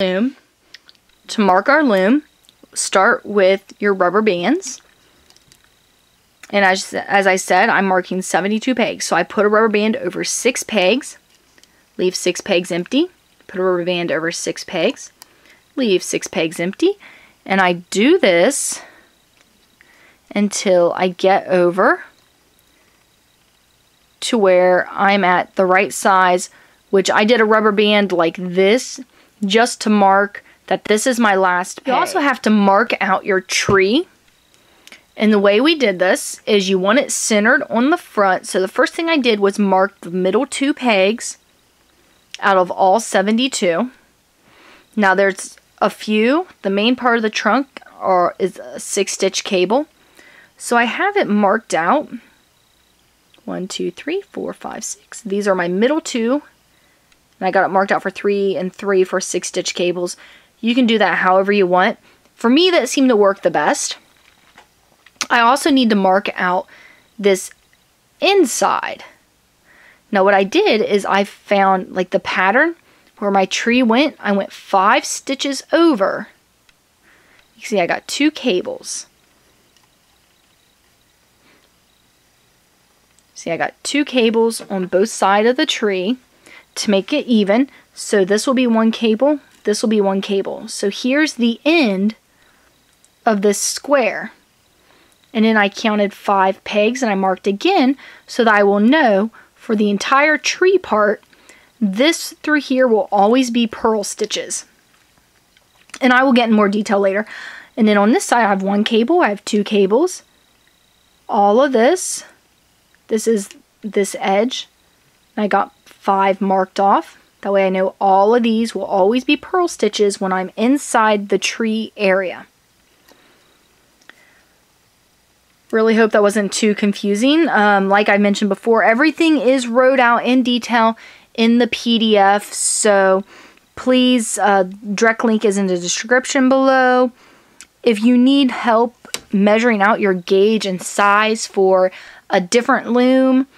Loom. To mark our loom, start with your rubber bands. And as I said, I'm marking 72 pegs. So I put a rubber band over 6 pegs, leave 6 pegs empty, put a rubber band over 6 pegs, leave 6 pegs empty. And I do this until I get over to where I'm at the right size, which I did a rubber band like this just to mark that this is my last peg. You also have to mark out your tree. And the way we did this is you want it centered on the front. So the first thing I did was mark the middle 2 pegs out of all 72. Now there's a few. The main part of the trunk is a 6-stitch cable. So I have it marked out. 1, 2, 3, 4, 5, 6. These are my middle 2. And I got it marked out for 3 and 3 for 6-stitch cables. You can do that however you want. For me, that seemed to work the best. I also need to mark out this inside. Now what I did is I found like the pattern where my tree went. I went 5 stitches over. You can see I got 2 cables. See, I got 2 cables on both sides of the tree to make it even. So this will be 1 cable, this will be 1 cable. So here's the end of this square. And then I counted 5 pegs and I marked again so that I will know for the entire tree part, this through here will always be purl stitches. And I will get in more detail later. And then on this side I have 1 cable, I have 2 cables. All of this, this is this edge. And I got 5 marked off. That way I know all of these will always be purl stitches when I'm inside the tree area. Really hope that wasn't too confusing. Like I mentioned before, everything is wrote out in detail in the PDF, so please, direct link is in the description below. If you need help measuring out your gauge and size for a different loom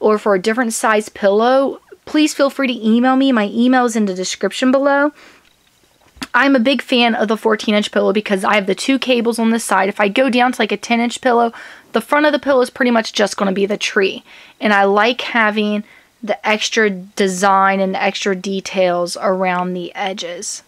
or for a different size pillow, please feel free to email me. My email is in the description below. I'm a big fan of the 14-inch pillow because I have the 2 cables on this side. If I go down to like a 10-inch pillow, the front of the pillow is pretty much just going to be the tree. And I like having the extra design and the extra details around the edges.